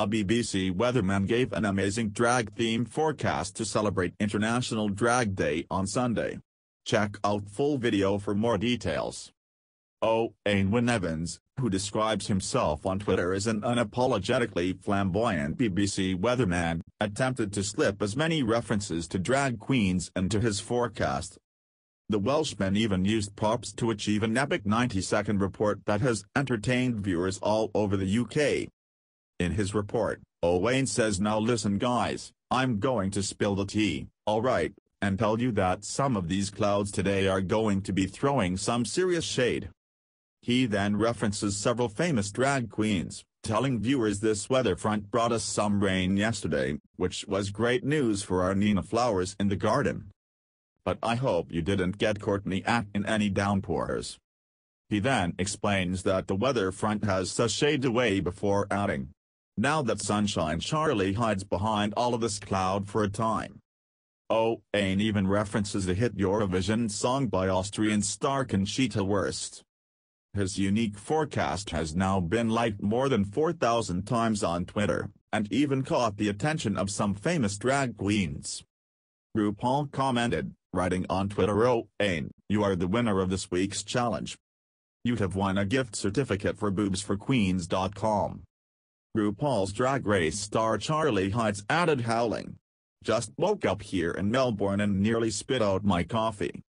A BBC weatherman gave an amazing drag-themed forecast to celebrate International Drag Day on Sunday. Check out full video for more details. Owain Evans, who describes himself on Twitter as an unapologetically flamboyant BBC weatherman, attempted to slip as many references to drag queens into his forecast. The Welshman even used props to achieve an epic 90-second report that has entertained viewers all over the UK. In his report, Owain says, "Now listen guys, I'm going to spill the tea, alright, and tell you that some of these clouds today are going to be throwing some serious shade." He then references several famous drag queens, telling viewers this weather front brought us some rain yesterday, which was great news for our Nina Flowers in the garden. But I hope you didn't get Courtney Act in any downpours. He then explains that the weather front has sashayed away before adding, "Now that sunshine Charlie hides behind all of this cloud for a time." Owain even references the hit Eurovision song by Austrian star Conchita Wurst. His unique forecast has now been liked more than 4,000 times on Twitter, and even caught the attention of some famous drag queens. RuPaul commented, writing on Twitter, "Owain, you are the winner of this week's challenge. You have won a gift certificate for boobsforqueens.com." RuPaul's Drag Race star Charlie Hides added, howling, "Just woke up here in Melbourne and nearly spit out my coffee.